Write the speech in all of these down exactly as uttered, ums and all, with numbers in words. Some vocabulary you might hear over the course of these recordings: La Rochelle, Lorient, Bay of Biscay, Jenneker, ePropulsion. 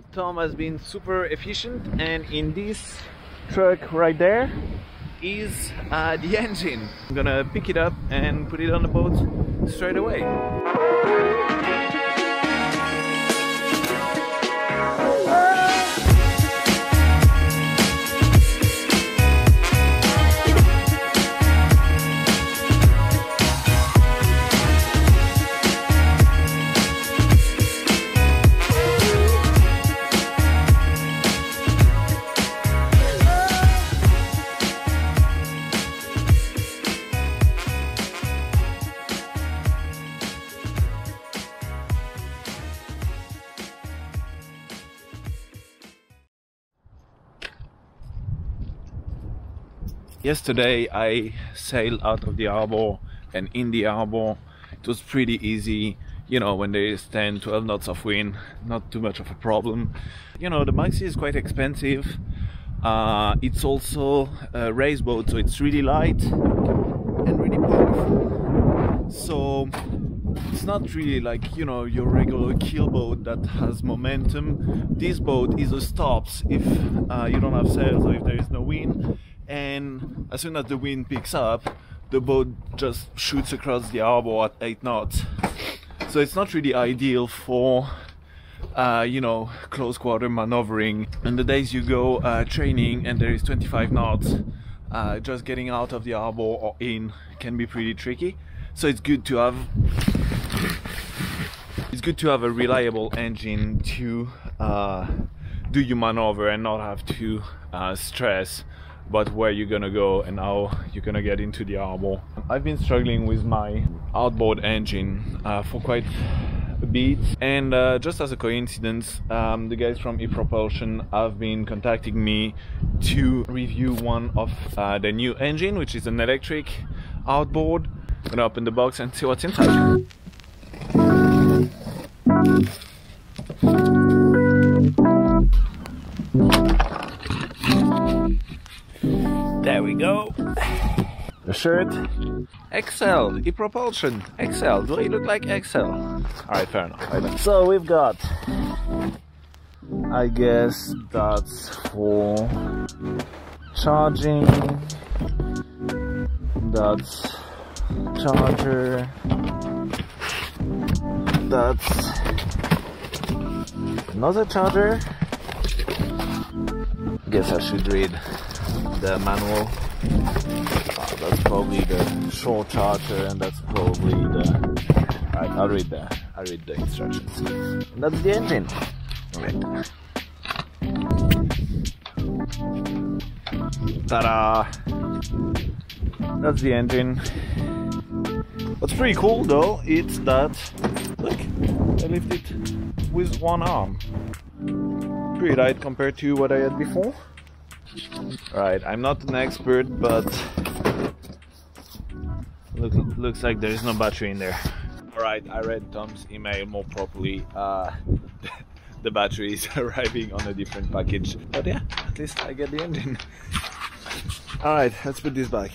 So Tom has been super efficient, and in this truck right there is uh, the engine. I'm gonna pick it up and put it on the boat straight away. Yesterday I sailed out of the harbour, and in the harbour it was pretty easy, you know, when there is ten to twelve knots of wind, not too much of a problem. You know, the maxi is quite expensive, uh, it's also a race boat, so it's really light and really powerful, so it's not really like, you know, your regular keel boat that has momentum. This boat is a stops if uh, you don't have sails or if there is no wind. And as soon as the wind picks up, the boat just shoots across the harbour at eight knots. So it's not really ideal for, uh, you know, close quarter manoeuvring. And the days you go uh, training and there is twenty-five knots, uh, just getting out of the harbour or in can be pretty tricky. So it's good to have, it's good to have a reliable engine to uh, do your manoeuvre and not have to uh, stress about where you're gonna go and how you're gonna get into the harbour. I've been struggling with my outboard engine uh, for quite a bit, and uh, just as a coincidence, um, the guys from ePropulsion have been contacting me to review one of uh, their new engine, which is an electric outboard. I'm gonna open the box and see what's inside. There we go. The shirt. Excel. ePropulsion. Excel. Do I look like Excel? Alright, fair enough. Right. So we've got, I guess that's for charging. That's charger. That's another charger. Guess I should read the manual. Oh, that's probably the shore charger, and that's probably the... Alright, I'll read the, I'll read the instructions. And that's the engine. Right. Ta-da! That's the engine. What's pretty cool though, it's that... Look! I lift it with one arm. Pretty light compared to what I had before. Right, I'm not an expert, but look, looks like there is no battery in there. Alright, I read Tom's email more properly. Uh, the battery is arriving on a different package. But yeah, at least I get the engine. Alright, let's put this back.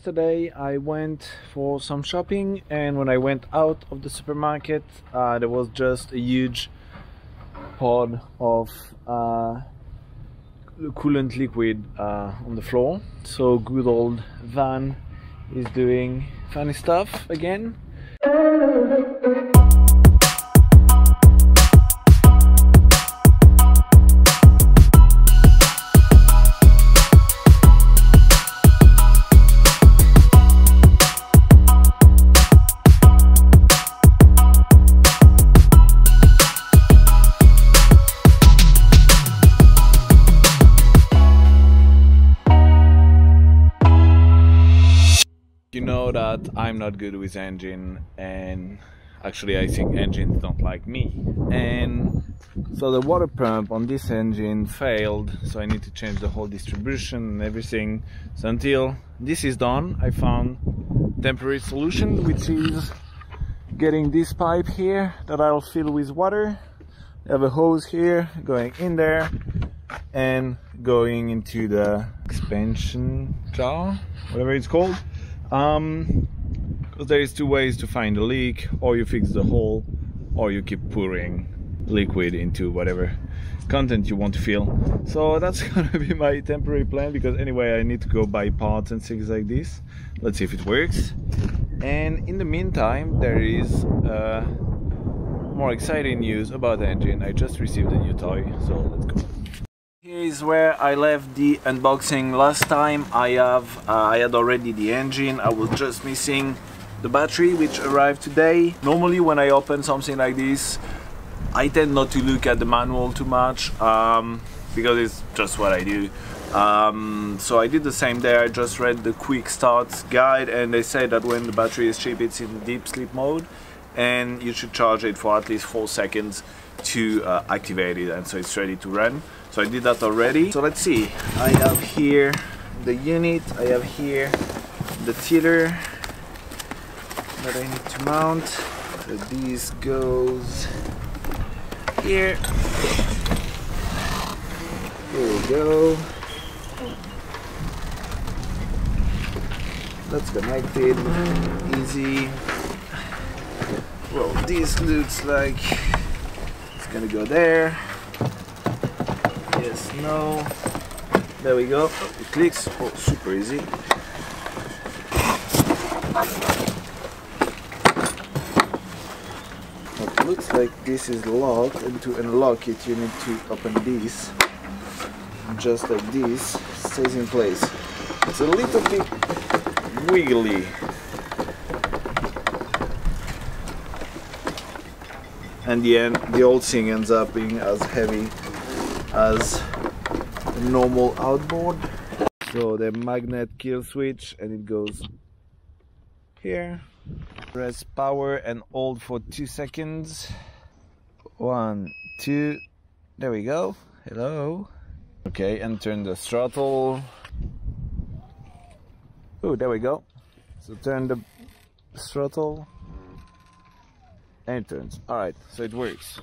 yesterday I went for some shopping, and when I went out of the supermarket uh, there was just a huge pod of uh, coolant liquid uh, on the floor. So good old Van is doing funny stuff again. You know that I'm not good with engine, and actually I think engines don't like me, and so the water pump on this engine failed, so I need to change the whole distribution and everything. So until this is done, I found a temporary solution, which is getting this pipe here that I'll fill with water. I have a hose here going in there and going into the expansion jar, whatever it's called. Um, because there is two ways to find a leak: or you fix the hole, or you keep pouring liquid into whatever content you want to fill. So that's gonna be my temporary plan, because anyway I need to go buy parts and things like this. Let's see if it works. And in the meantime, there is uh, more exciting news about the engine. I just received a new toy, so let's go. Here is where I left the unboxing last time. I have uh, I had already the engine. I was just missing the battery, which arrived today. Normally when I open something like this, I tend not to look at the manual too much, um, because it's just what I do. Um, so I did the same there. I just read the quick start guide, and they say that when the battery is cheap, it's in deep sleep mode, and you should charge it for at least four seconds to uh, activate it, and so it's ready to run. So I did that already. So let's see, I have here the unit, I have here the tiller that I need to mount. So this goes here. Here we go. That's connected, easy. Well, this looks like it's gonna go there. Yes, no. There we go. Oh, it clicks. Oh, super easy. It looks like this is locked, and to unlock it, you need to open this. Just like this, stays in place. It's a little bit wiggly. And the end, the old thing ends up being as heavy as a normal outboard. So the magnet kill switch, and it goes here. Press power and hold for two seconds. One, two, there we go. Hello. Okay, and turn the throttle. Oh, there we go. So turn the throttle. And it turns. Alright, so it works.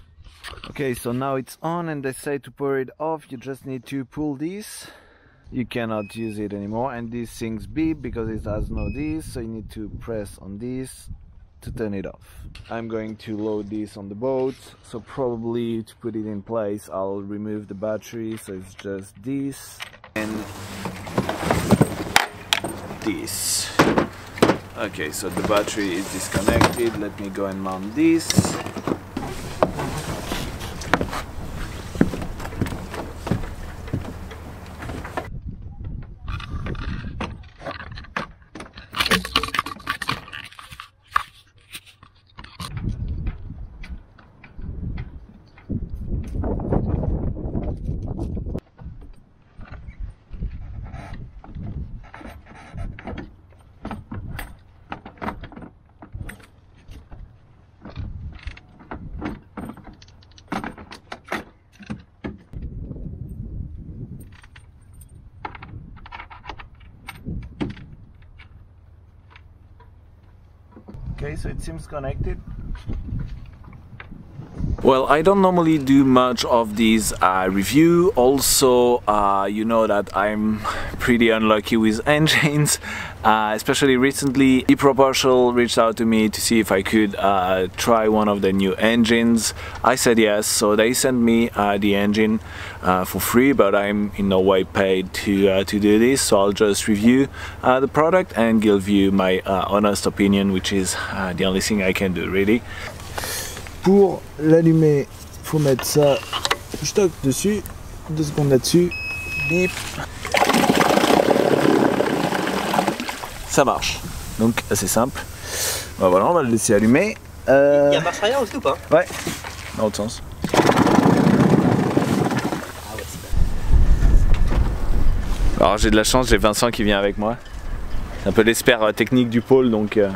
Okay, so now it's on, and they say to power it off you just need to pull this. You cannot use it anymore, and these things beep because it has no this, so you need to press on this to turn it off. I'm going to load this on the boat, so probably to put it in place I'll remove the battery, so it's just this and this. Okay, so the battery is disconnected. Let me go and mount this. Okay, so it seems connected. Well, I don't normally do much of these uh, review. Also, uh, you know that I'm pretty unlucky with engines, uh, especially recently. ePropulsion reached out to me to see if I could uh, try one of the new engines. I said yes, so they sent me uh, the engine uh, for free, but I'm in no way paid to, uh, to do this, so I'll just review uh, the product and give you my uh, honest opinion, which is uh, the only thing I can do, really. Pour l'allumer, il faut mettre ça, je toque dessus, deux secondes là-dessus, bip, ça marche, donc assez simple. Ben voilà, on va le laisser allumer. Euh... Il y a marche arrière aussi ou pas? Ouais, dans l'autre sens. Alors j'ai de la chance, j'ai Vincent qui vient avec moi, c'est un peu l'expert technique du pôle, donc euh,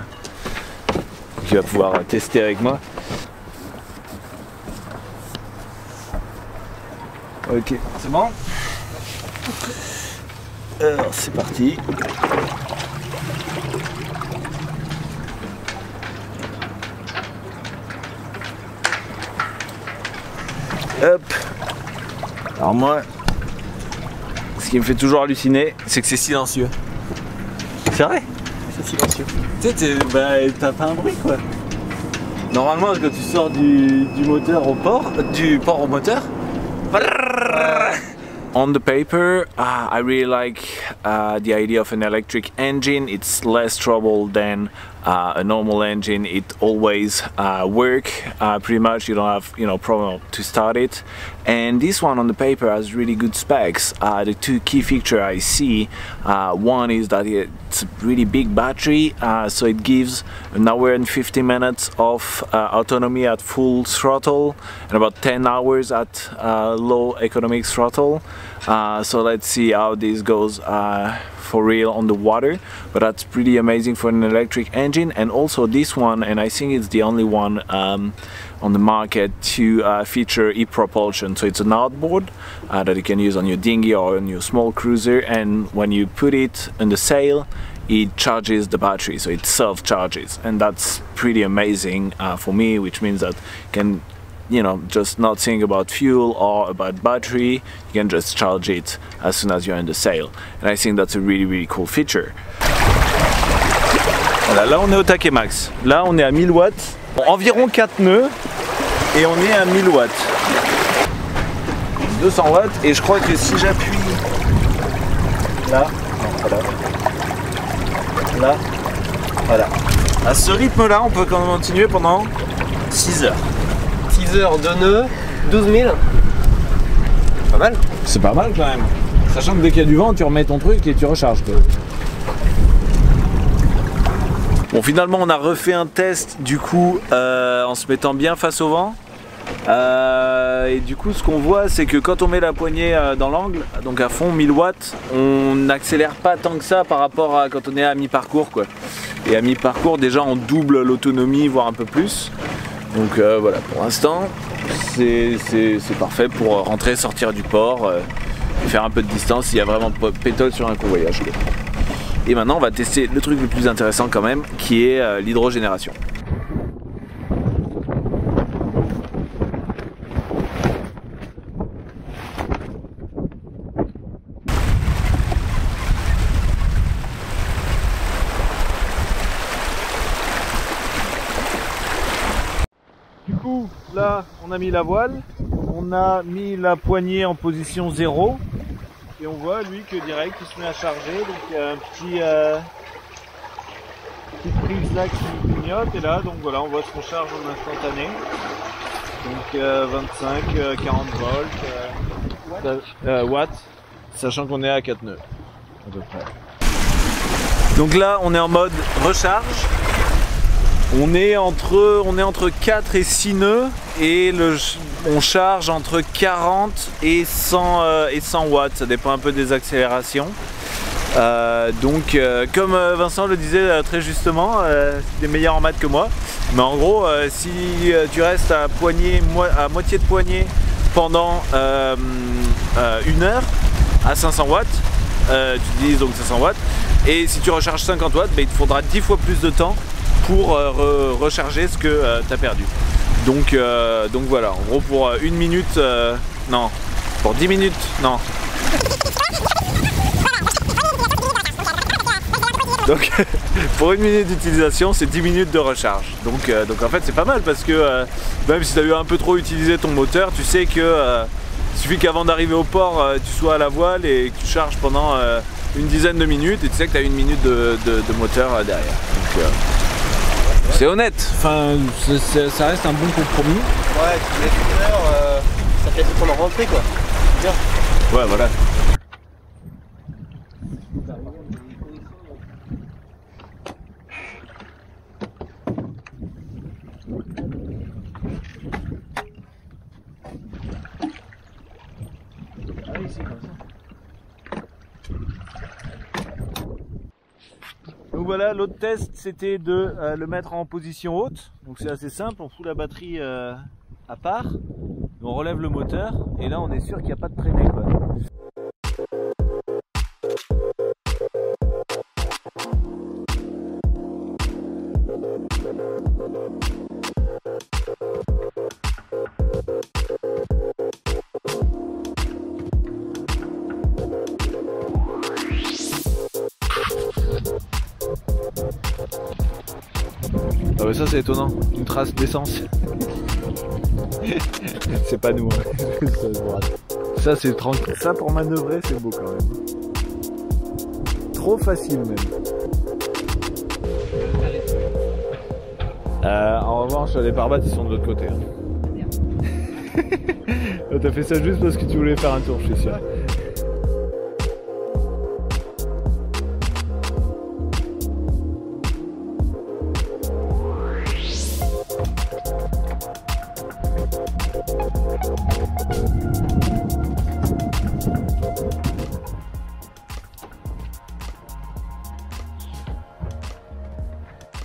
il va pouvoir tester avec moi. Ok, c'est bon. Alors c'est parti. Hop. Alors moi, ce qui me fait toujours halluciner, c'est que c'est silencieux. C'est vrai? C'est silencieux. Tu sais, bah, t'as pas un bruit quoi. Normalement, quand tu sors du, du moteur au port, du port au moteur. On the paper, uh, I really like uh, the idea of an electric engine. It's less trouble than uh, a normal engine. It always uh, works uh, pretty much. You don't have, you know, problem to start it. And this one on the paper has really good specs. Uh, the two key features I see, uh, one is that it's a really big battery, uh, so it gives an hour and fifty minutes of uh, autonomy at full throttle and about ten hours at uh, low economic throttle. Uh, so let's see how this goes uh, for real on the water, but that's pretty amazing for an electric engine. And also this one, and I think it's the only one um, on the market to uh, feature ePropulsion. So it's an outboard uh, that you can use on your dinghy or on your small cruiser, and when you put it on the sail, it charges the battery, so it self-charges, and that's pretty amazing uh, for me, which means that you can, you know, just not think about fuel or about battery, you can just charge it as soon as you're in the sail. And I think that's a really, really cool feature. Voilà, là on est au taquet max. Là on est à mille watts, environ quatre nœuds, et on est à mille watts. deux cents watts, et je crois que si j'appuie là, voilà, là, voilà. À ce rythme-là, on peut continuer pendant six heures. six heures de nœuds, douze mille. Pas mal. C'est pas mal quand même. Sachant que dès qu'il y a du vent, tu remets ton truc et tu recharges quoi. Bon, finalement on a refait un test du coup euh, en se mettant bien face au vent. Euh, et du coup ce qu'on voit, c'est que quand on met la poignée euh, dans l'angle, donc à fond mille watts, on n'accélère pas tant que ça par rapport à quand on est à mi-parcours quoi. Et à mi-parcours déjà on double l'autonomie, voire un peu plus. Donc euh, voilà, pour l'instant c'est parfait pour rentrer, sortir du port, euh, faire un peu de distance s'il y a vraiment pétole sur un convoyage. Et maintenant on va tester le truc le plus intéressant quand même, qui est euh, l'hydrogénération. Là on a mis la voile, on a mis la poignée en position zéro et on voit lui que direct il se met à charger, donc il y a un petit euh, petite prise là qui clignote, et là donc voilà on voit son charge en instantané, donc euh, vingt-cinq, euh, quarante volts, euh, euh, watts, sachant qu'on est à quatre nœuds à peu près. Donc là on est en mode recharge. On est, entre, on est entre quatre et six nœuds et le, on charge entre quarante et cent, euh, et cent watts, ça dépend un peu des accélérations. Euh, donc euh, comme Vincent le disait euh, très justement, euh, c'est meilleur en maths que moi, mais en gros euh, si euh, tu restes à, poignée, mo à moitié de poignée pendant euh, euh, une heure à cinq cents watts, euh, tu utilises donc cinq cents watts, et si tu recharges cinquante watts, bah, il te faudra dix fois plus de temps pour euh, re recharger ce que euh, tu as perdu. Donc, euh, donc voilà, en gros pour une minute, euh, non, pour dix minutes, non. Donc pour une minute d'utilisation, c'est dix minutes de recharge. Donc, euh, donc en fait c'est pas mal parce que euh, même si tu as eu un peu trop utilisé ton moteur, tu sais que euh, il suffit qu'avant d'arriver au port, euh, tu sois à la voile et que tu charges pendant euh, une dizaine de minutes et tu sais que tu as une minute de, de, de moteur euh, derrière. Donc, euh, c'est honnête, enfin, c est, c est, ça reste un bon compromis. Ouais, tu mets une heure, euh, ça fait pour leur rentrer quoi. Bien. Ouais, voilà. Donc voilà, l'autre test c'était de euh, le mettre en position haute. Donc c'est assez simple, on fout la batterie euh, à part, on relève le moteur et là on est sûr qu'il n'y a pas de traînée quoi. Ah bah ça c'est étonnant, une trace d'essence. C'est pas nous hein. Ça c'est tranquille. Ça pour manœuvrer c'est beau quand même. Trop facile même. Euh, en revanche les pare-battes ils sont de l'autre côté hein. T'as fait ça juste parce que tu voulais faire un tour je suis sûr.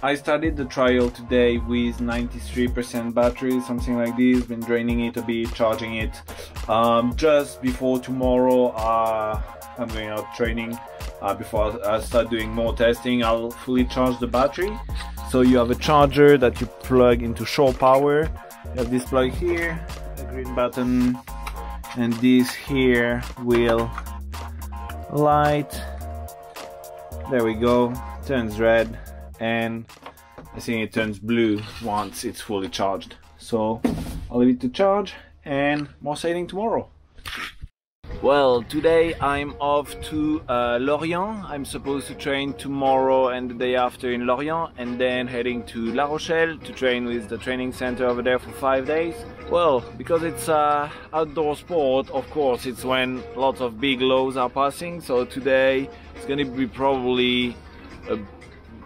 I started the trial today with ninety-three percent battery, something like this, been draining it a bit, charging it. Um, just before tomorrow uh, I'm going out training, uh, before I start doing more testing I'll fully charge the battery. So you have a charger that you plug into shore power, you have this plug here, a green button, and this here will light, there we go, turns red. And I think it turns blue once it's fully charged. So I'll leave it to charge and more sailing tomorrow. Well, today I'm off to uh, Lorient. I'm supposed to train tomorrow and the day after in Lorient and then heading to La Rochelle to train with the training center over there for five days. Well, because it's an outdoor sport, of course, it's when lots of big lows are passing. So today it's going to be probably a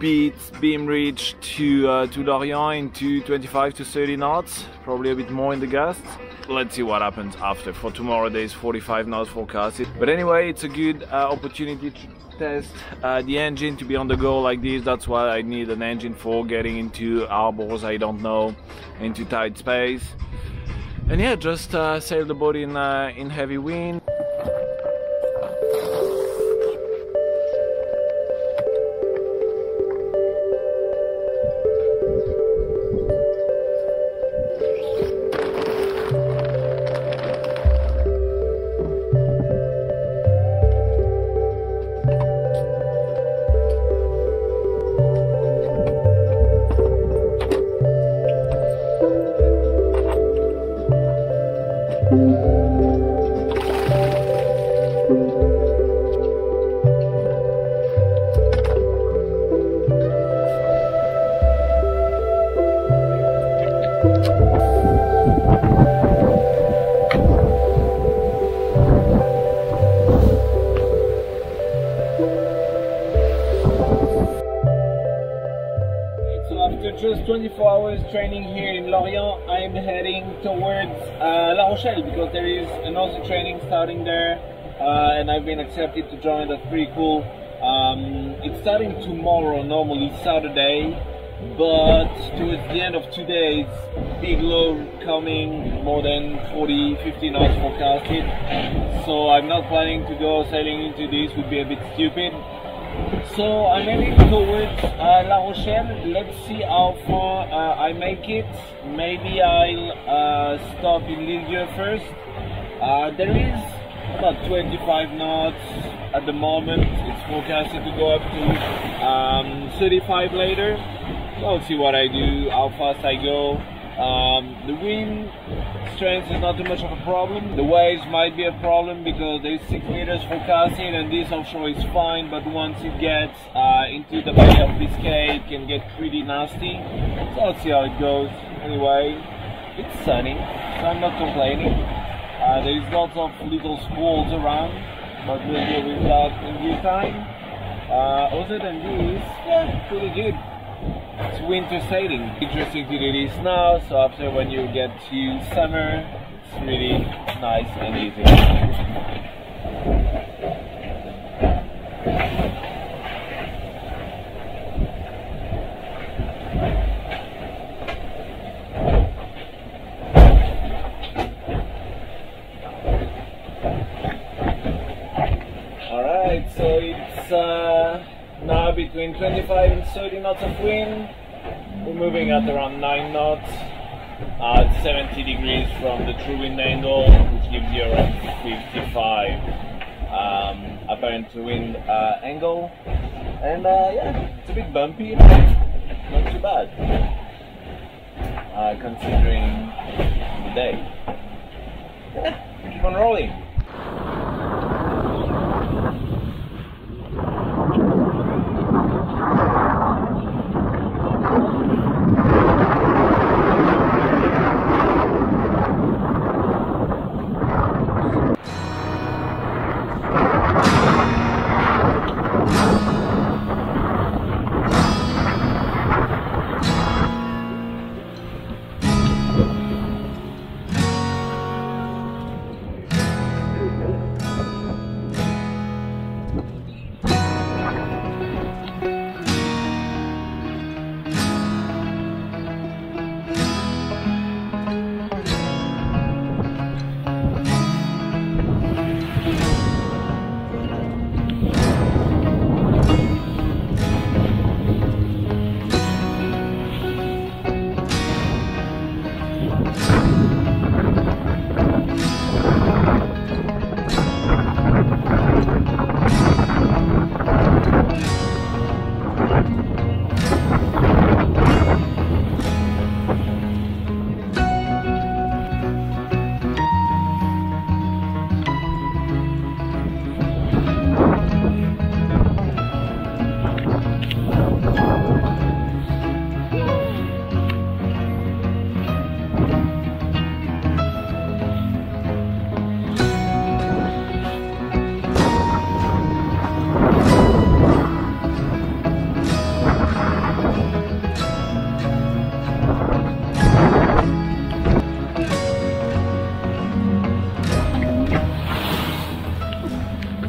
beat beam reach to uh, to Lorient into twenty-five to thirty knots, probably a bit more in the gusts. Let's see what happens after. For tomorrow there's forty-five knots forecasted. But anyway, it's a good uh, opportunity to test uh, the engine, to be on the go like this. That's what I need an engine for, getting into harbors I don't know, into tight space. And yeah, just uh, sail the boat in uh, in heavy wind. Just twenty-four hours training here in Lorient, I'm heading towards uh, La Rochelle because there is another training starting there uh, and I've been accepted to join, that's pretty cool. Um, it's starting tomorrow, normally Saturday, but towards the end of today it's big low coming, more than forty, fifty knots forecasted. So I'm not planning to go sailing into this, would be a bit stupid. So I'm heading towards uh, La Rochelle. Let's see how far uh, I make it. Maybe I'll uh, stop in Lille first. Uh, there is about twenty-five knots at the moment. It's forecasted to go up to um, thirty-five later. I'll see what I do, how fast I go. Um, the wind strength is not too much of a problem. The waves might be a problem because there's six meters forecasting, and this offshore is fine, but once it gets uh, into the Bay of Biscay, it can get pretty nasty. So I'll see how it goes. Anyway, it's sunny, so I'm not complaining. Uh, there's lots of little squalls around, but we'll deal with that in due time. Uh, other than this, yeah, pretty good. It's winter sailing. Interesting to do this now, so after when you get to summer, it's really nice and easy. Alright, so it's uh, now between twenty-five and thirty knots of wind. We're moving at around nine knots at seventy degrees from the true wind angle, which gives you around fifty-five um, apparent true wind uh, angle. And uh, yeah, it's a bit bumpy, but not too bad uh, considering the day. Yeah, keep on rolling.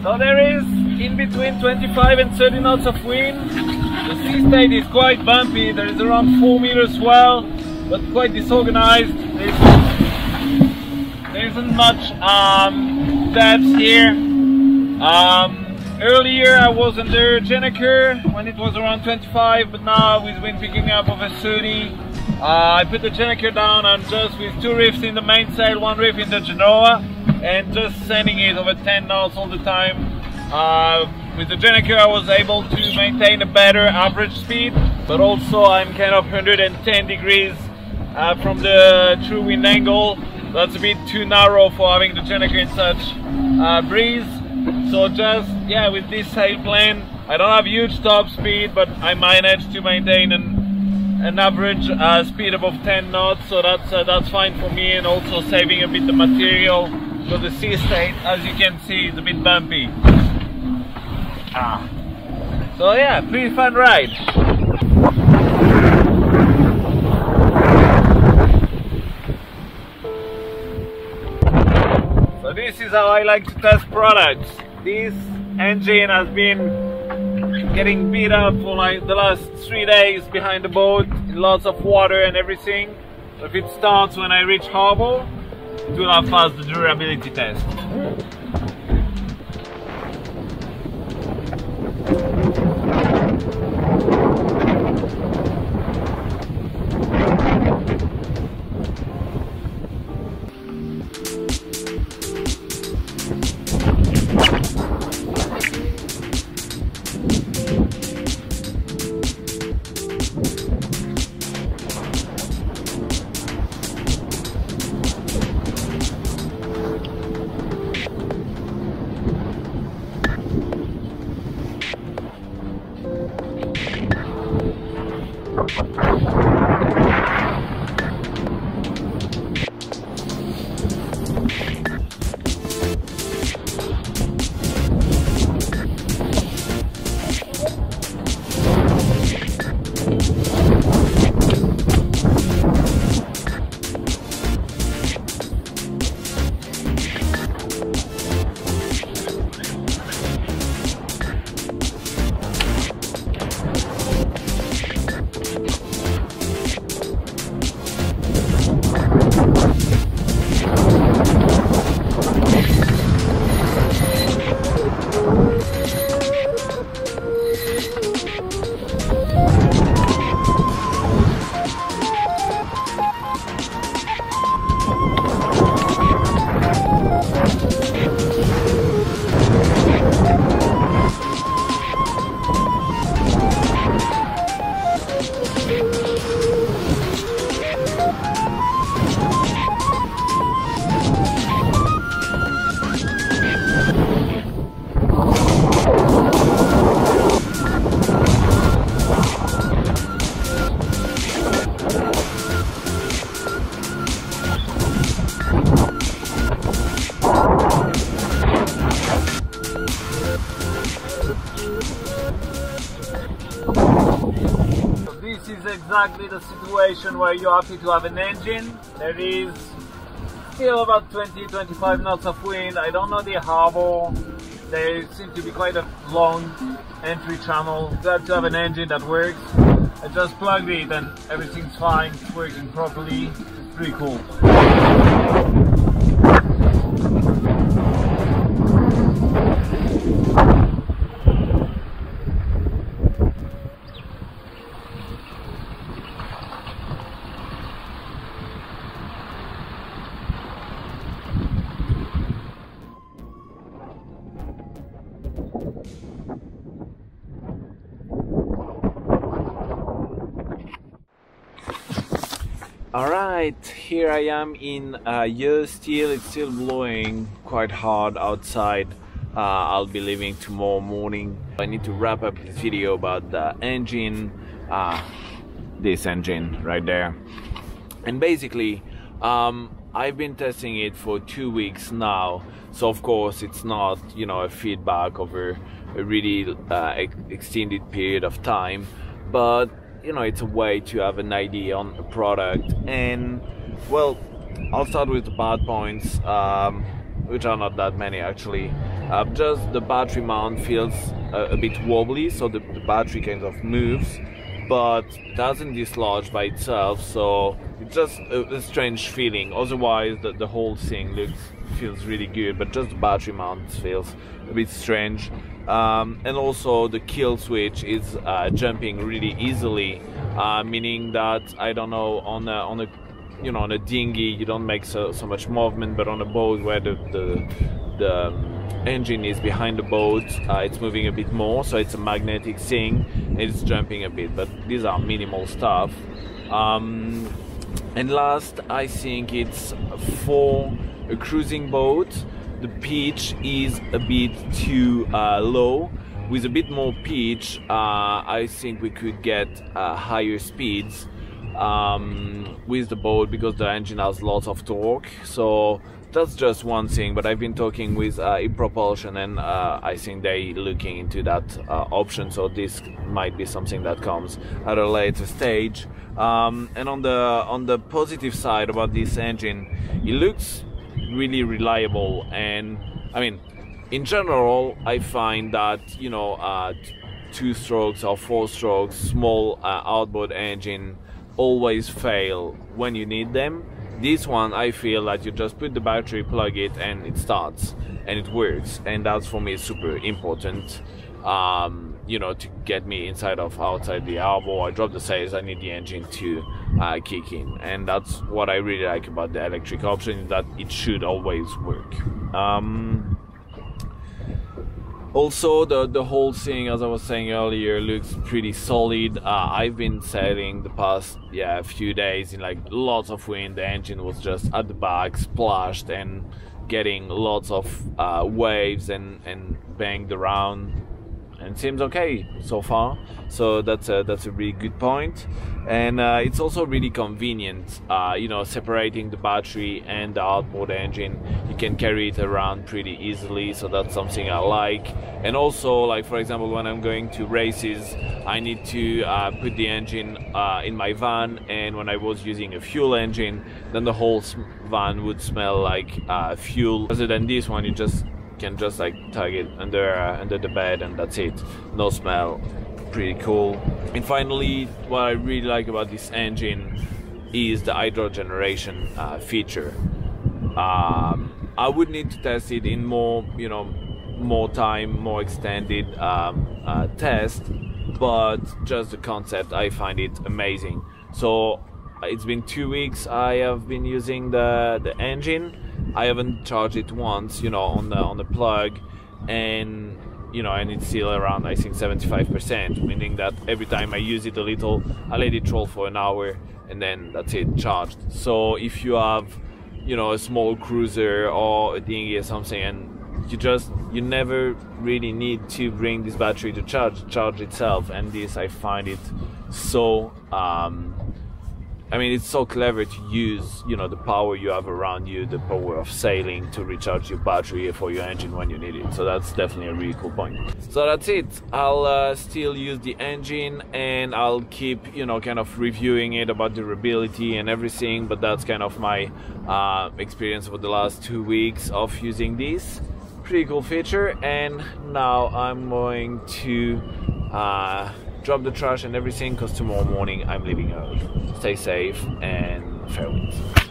So there is in between twenty-five and thirty knots of wind. The sea state is quite bumpy. There is around four meters swell, but quite disorganized. There's, there isn't much um, depth here. Um, earlier I was under Jenneker when it was around twenty-five, but now with wind picking up over thirty, uh, I put the Jenneker down and just with two reefs in the mainsail, one reef in the Genoa, and just sending it over ten knots all the time. Uh, with the Jenneker I was able to maintain a better average speed, but also I'm kind of one hundred ten degrees uh, from the true wind angle. That's a bit too narrow for having the Jenneker in such uh, breeze. So just, yeah, with this sail plan, I don't have huge top speed, but I managed to maintain an an average uh, speed above ten knots, so that's, uh, that's fine for me, and also saving a bit the material. So the sea state, as you can see, is a bit bumpy. Ah. So yeah, pretty fun ride. So this is how I like to test products. This engine has been getting beat up for like the last three days behind the boat, in lots of water and everything. So if it starts when I reach harbour, it will have passed the durability test. exactly the situation where you're happy to have an engine. There is still about twenty to twenty-five knots of wind. I don't know the harbor. There seems to be quite a long entry channel. Glad to have an engine that works. I just plugged it and everything's fine. It's working properly. It's pretty cool. Alright, here I am in uh, Yeux still. It's still blowing quite hard outside. Uh, I'll be leaving tomorrow morning. I need to wrap up this video about the engine, uh, this engine right there. And basically, um, I've been testing it for two weeks now. So of course it's not, you know, a feedback over a really uh, ex extended period of time. But you know, it's a way to have an idea on a product. And well, I'll start with the bad points, um, which are not that many actually. Uh, just the battery mount feels a, a bit wobbly, so the, the battery kind of moves, but doesn't dislodge by itself, so it's just a, a strange feeling. Otherwise, the, the whole thing looks feels really good, but just the battery mount feels a bit strange. Um, and also the kill switch is uh, jumping really easily, uh, meaning that, I don't know, on a, on a you know on a dinghy you don't make so, so much movement, but on a boat where the the, the engine is behind the boat, uh, it's moving a bit more, so it's a magnetic thing. It's jumping a bit, but these are minimal stuff. Um, and last, I think it's for a cruising boat. The pitch is a bit too uh, low. With a bit more pitch, uh, I think we could get uh, higher speeds um, with the boat, because the engine has lots of torque. So that's just one thing, but I've been talking with uh, ePropulsion, and uh, I think they're looking into that uh, option, so this might be something that comes at a later stage. Um, and on the, on the positive side about this engine, it looks really reliable. And I mean, in general, I find that, you know, uh, two strokes or four strokes small uh, outboard engine always fail when you need them. This one, I feel that you just put the battery, plug it, and it starts and it works, and that's for me super important. Um, you know, to get me inside of outside the harbor, I drop the sails, I need the engine to uh, kick in, and that's what I really like about the electric option, is that it should always work. Um, also, the, the whole thing, as I was saying earlier, looks pretty solid. Uh, I've been sailing the past yeah few days in like lots of wind. The engine was just at the back, splashed, and getting lots of uh, waves and, and banged around. And seems okay so far, so that's a, that's a really good point. And uh, it's also really convenient, uh, you know, separating the battery and the outboard engine. You can carry it around pretty easily, so that's something I like. And also, like for example, when I'm going to races, I need to uh, put the engine uh, in my van, and when I was using a fuel engine, then the whole van would smell like uh, fuel. Other than this one, you just can just like tug it under uh, under the bed, and that's it. No smell. Pretty cool. And finally, what I really like about this engine is the hydro generation uh, feature. Um, I would need to test it in more, you know, more time, more extended um, uh, test. But just the concept, I find it amazing. So it's been two weeks I have been using the the engine. I haven't charged it once, you know, on the on the plug, and you know, and it's still around, I think, seventy-five percent, meaning that every time I use it a little, I let it roll for an hour, and then that's it, charged. So if you have, you know, a small cruiser or a dinghy or something, and you just you never really need to bring this battery to charge, charge itself, and this I find it so um, I mean, it's so clever to use, you know, the power you have around you, the power of sailing to recharge your battery for your engine when you need it. So that's definitely a really cool point. So that's it. I'll uh, still use the engine and I'll keep, you know, kind of reviewing it about durability and everything. But that's kind of my uh, experience for the last two weeks of using this pretty cool feature. And now I'm going to uh, drop the trash and everything, because tomorrow morning I'm leaving early. Stay safe and fair winds.